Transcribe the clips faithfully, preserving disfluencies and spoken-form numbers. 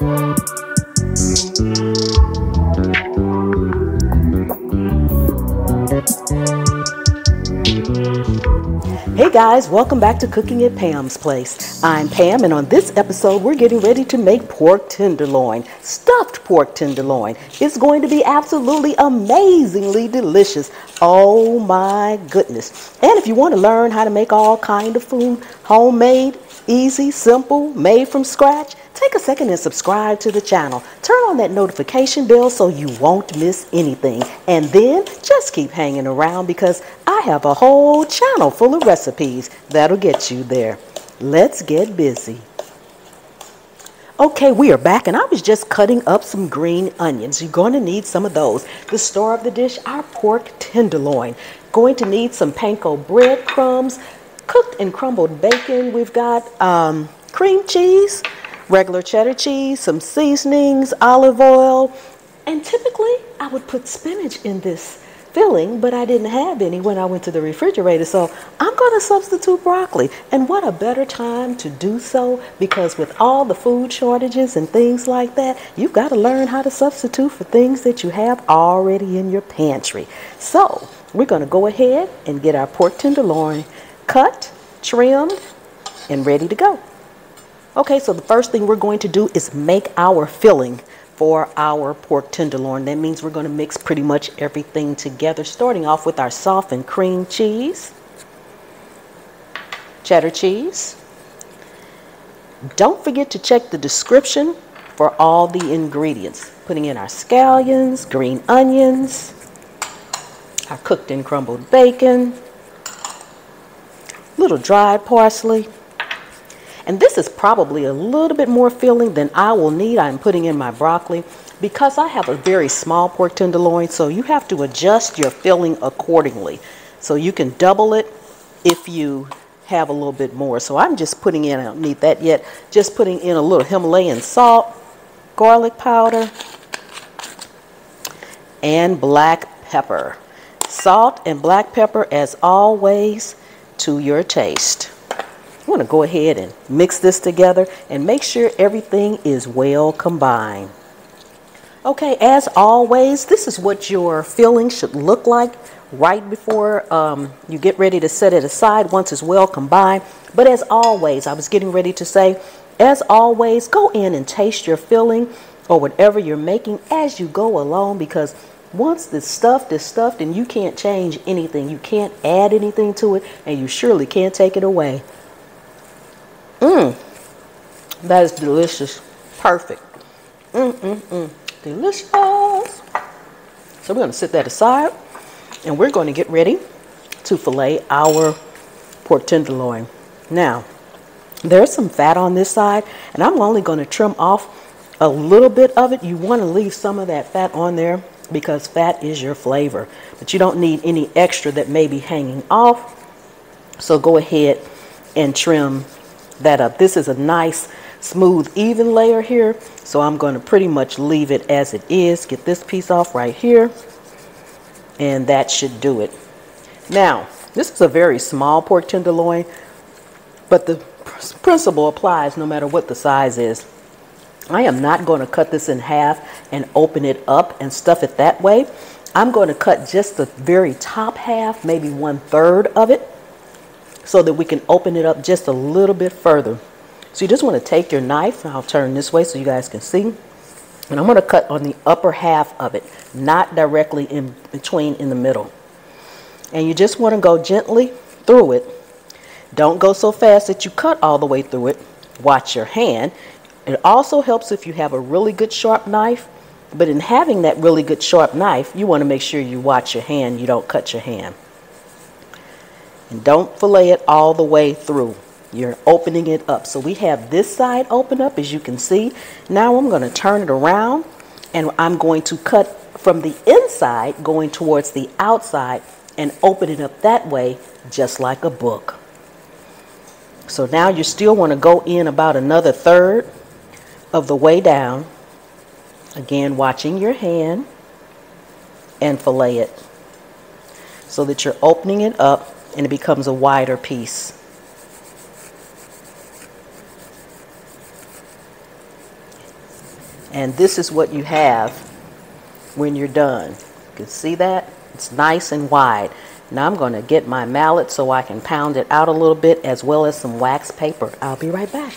Hey guys, welcome back to Cooking at Pam's Place. I'm Pam, and on this episode we're getting ready to make pork tenderloin, stuffed pork tenderloin. It's going to be absolutely amazingly delicious. Oh my goodness. And if you want to learn how to make all kind of food, homemade, easy, simple, made from scratch, take a second and subscribe to the channel. Turn on that notification bell so you won't miss anything. And then just keep hanging around because I have a whole channel full of recipes that'll get you there. Let's get busy. Okay, we are back, and I was just cutting up some green onions. You're going to need some of those. The star of the dish, our pork tenderloin. Going to need some panko breadcrumbs, cooked and crumbled bacon. We've got um, cream cheese, regular cheddar cheese, some seasonings, olive oil, and typically I would put spinach in this filling, but I didn't have any when I went to the refrigerator, so I'm going to substitute broccoli. And what a better time to do so, because with all the food shortages and things like that, you've got to learn how to substitute for things that you have already in your pantry. So we're going to go ahead and get our pork tenderloin cut, trimmed, and ready to go. Okay, so the first thing we're going to do is make our filling for our pork tenderloin. That means we're going to mix pretty much everything together, starting off with our softened cream cheese, cheddar cheese. Don't forget to check the description for all the ingredients. Putting in our scallions, green onions, our cooked and crumbled bacon, little dried parsley. And this is probably a little bit more filling than I will need. I'm putting in my broccoli because I have a very small pork tenderloin, so you have to adjust your filling accordingly. So you can double it if you have a little bit more. So I'm just putting in, I don't need that yet, just putting in a little Himalayan salt, garlic powder, and black pepper. Salt and black pepper, as always, to your taste. I'm going to go ahead and mix this together and make sure everything is well combined. Okay, as always, this is what your filling should look like right before um, you get ready to set it aside once it's well combined. But as always, I was getting ready to say, as always, go in and taste your filling or whatever you're making as you go along, because once the stuff is stuffed and you can't change anything, you can't add anything to it, and you surely can't take it away. Mmm, that is delicious. Perfect. Mmm, mmm, mmm. Delicious. So we're going to set that aside, and we're going to get ready to fillet our pork tenderloin. Now, there's some fat on this side, and I'm only going to trim off a little bit of it. You want to leave some of that fat on there because fat is your flavor, but you don't need any extra that may be hanging off. So go ahead and trim that up. This is a nice smooth even layer here, so I'm going to pretty much leave it as it is. Get this piece off right here, and that should do it. Now, this is a very small pork tenderloin, but the principle applies no matter what the size is. I am not going to cut this in half and open it up and stuff it that way. I'm going to cut just the very top half, maybe one third of it, so that we can open it up just a little bit further. So you just want to take your knife, and I'll turn this way so you guys can see, and I'm going to cut on the upper half of it, not directly in between in the middle. And you just want to go gently through it. Don't go so fast that you cut all the way through it. Watch your hand. It also helps if you have a really good sharp knife, but in having that really good sharp knife, you want to make sure you watch your hand, you don't cut your hand. And don't fillet it all the way through. You're opening it up. So we have this side open up, as you can see. Now I'm going to turn it around, and I'm going to cut from the inside going towards the outside and open it up that way, just like a book. So now you still want to go in about another third of the way down. Again, watching your hand, and fillet it so that you're opening it up and it becomes a wider piece. And this is what you have when you're done. You can see that? It's nice and wide. Now I'm going to get my mallet so I can pound it out a little bit, as well as some wax paper. I'll be right back.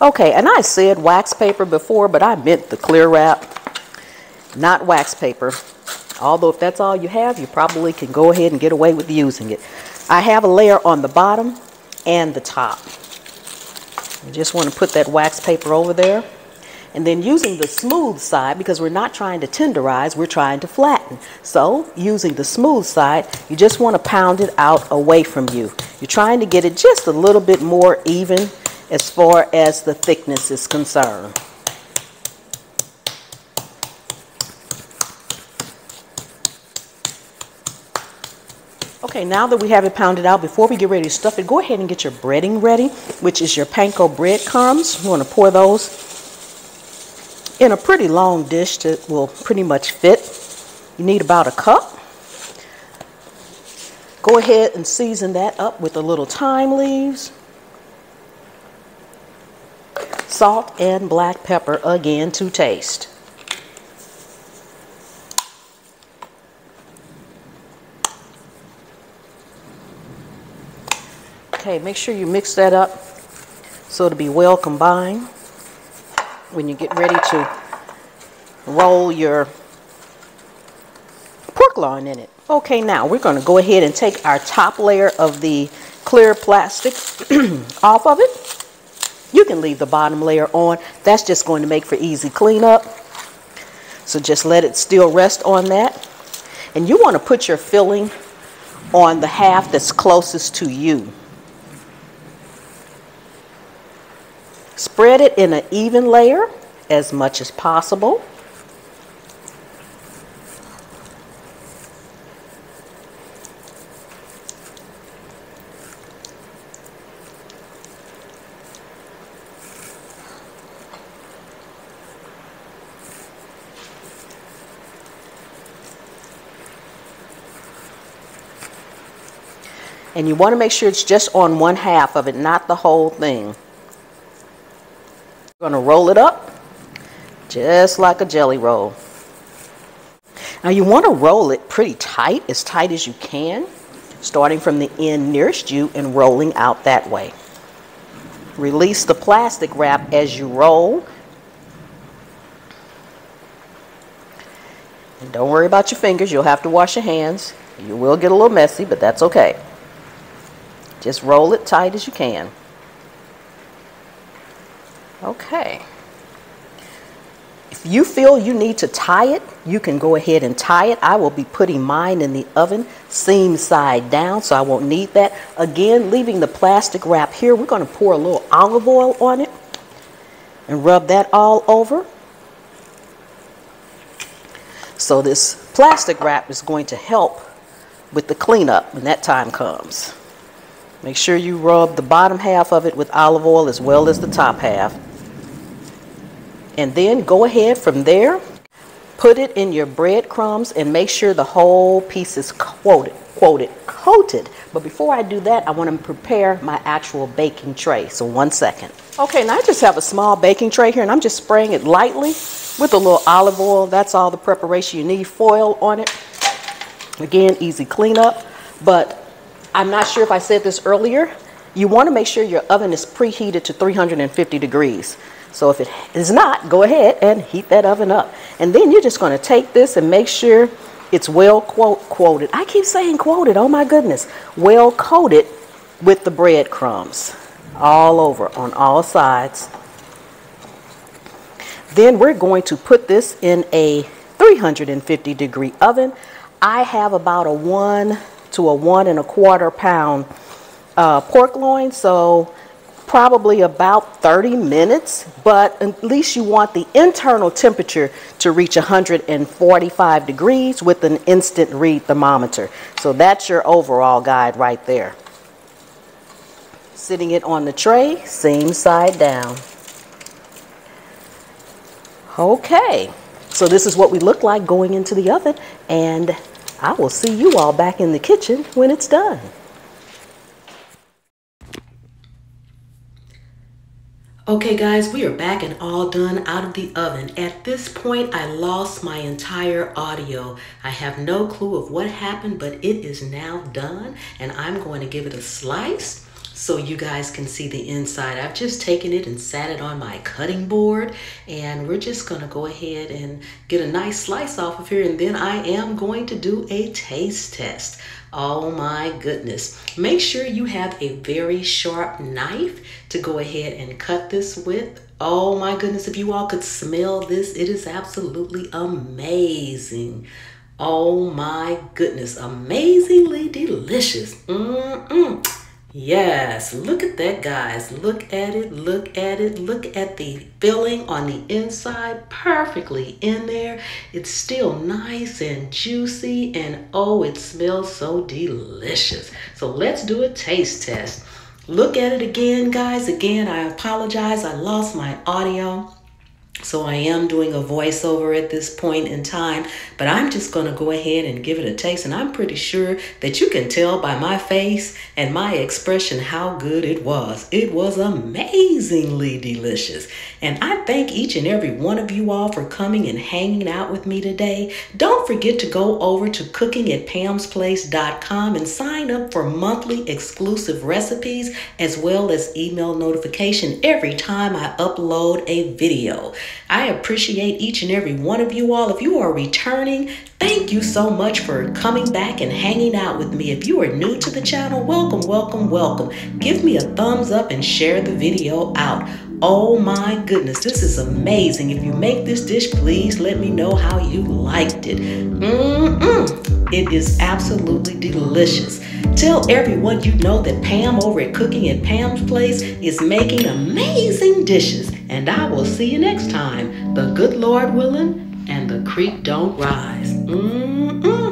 Okay, and I said wax paper before, but I meant the clear wrap, not wax paper. Although if that's all you have, you probably can go ahead and get away with using it. I have a layer on the bottom and the top. You just want to put that wax paper over there. And then using the smooth side, because we're not trying to tenderize, we're trying to flatten. So using the smooth side, you just want to pound it out away from you. You're trying to get it just a little bit more even as far as the thickness is concerned. Okay, now that we have it pounded out, before we get ready to stuff it, go ahead and get your breading ready, which is your panko breadcrumbs. You want to pour those in a pretty long dish that will pretty much fit. You need about a cup. Go ahead and season that up with a little thyme leaves, salt, and black pepper, again to taste. Okay, make sure you mix that up so it'll be well combined. When you get ready to roll your pork loin in it. Okay, now we're going to go ahead and take our top layer of the clear plastic off of it. You can leave the bottom layer on. That's just going to make for easy cleanup. So just let it still rest on that. And you want to put your filling on the half that's closest to you. Spread it in an even layer as much as possible. And you want to make sure it's just on one half of it, not the whole thing. Going to roll it up just like a jelly roll. Now you want to roll it pretty tight, as tight as you can, starting from the end nearest you and rolling out that way. Release the plastic wrap as you roll. And don't worry about your fingers. You'll have to wash your hands. You will get a little messy, but that's okay. Just roll it tight as you can. Okay, if you feel you need to tie it, you can go ahead and tie it. I will be putting mine in the oven seam side down, so I won't need that. Again, leaving the plastic wrap here, we're going to pour a little olive oil on it and rub that all over. So this plastic wrap is going to help with the cleanup when that time comes. Make sure you rub the bottom half of it with olive oil as well as the top half. And then go ahead from there, put it in your breadcrumbs, and make sure the whole piece is coated, coated, coated. But before I do that, I want to prepare my actual baking tray. So one second. Okay, now I just have a small baking tray here, and I'm just spraying it lightly with a little olive oil. That's all the preparation you need. Foil on it. Again, easy cleanup. But I'm not sure if I said this earlier, you want to make sure your oven is preheated to three hundred fifty degrees. So if it is not, go ahead and heat that oven up. And then you're just going to take this and make sure it's well quote, quoted. I keep saying quoted, oh my goodness. Well coated with the breadcrumbs all over on all sides. Then we're going to put this in a three hundred fifty degree oven. I have about a one to a one and a quarter pound uh, pork loin, so probably about thirty minutes, but at least you want the internal temperature to reach one hundred forty-five degrees with an instant read thermometer. So that's your overall guide right there. Sitting it on the tray, seam side down. Okay, so this is what we look like going into the oven, and I will see you all back in the kitchen when it's done. Okay guys, we are back and all done out of the oven. At this point, I lost my entire audio. I have no clue of what happened, but it is now done and I'm going to give it a slice so you guys can see the inside. I've just taken it and sat it on my cutting board and we're just gonna go ahead and get a nice slice off of here, and then I am going to do a taste test. Oh my goodness. Make sure you have a very sharp knife to go ahead and cut this with. Oh my goodness, if you all could smell this, it is absolutely amazing. Oh my goodness, amazingly delicious. Mm-mm. Yes, look at that, guys. Look at it, look at it, look at the filling on the inside, perfectly in there. It's still nice and juicy, and oh, it smells so delicious. So let's do a taste test. Look at it again, guys. Again, I apologize, I lost my audio. So I am doing a voiceover at this point in time, but I'm just going to go ahead and give it a taste. And I'm pretty sure that you can tell by my face and my expression how good it was. It was amazingly delicious. And I thank each and every one of you all for coming and hanging out with me today. Don't forget to go over to cooking at pam's place dot com and sign up for monthly exclusive recipes as well as email notification every time I upload a video. I appreciate each and every one of you all. If you are returning, thank you so much for coming back and hanging out with me. If you are new to the channel, welcome, welcome, welcome. Give me a thumbs up and share the video out. Oh my goodness, this is amazing. If you make this dish, please let me know how you liked it. Mm-mm. It is absolutely delicious. Tell everyone you know that Pam over at Cooking at Pam's Place is making amazing dishes. And I will see you next time. The good Lord willing, and the creek don't rise. Mm-mm.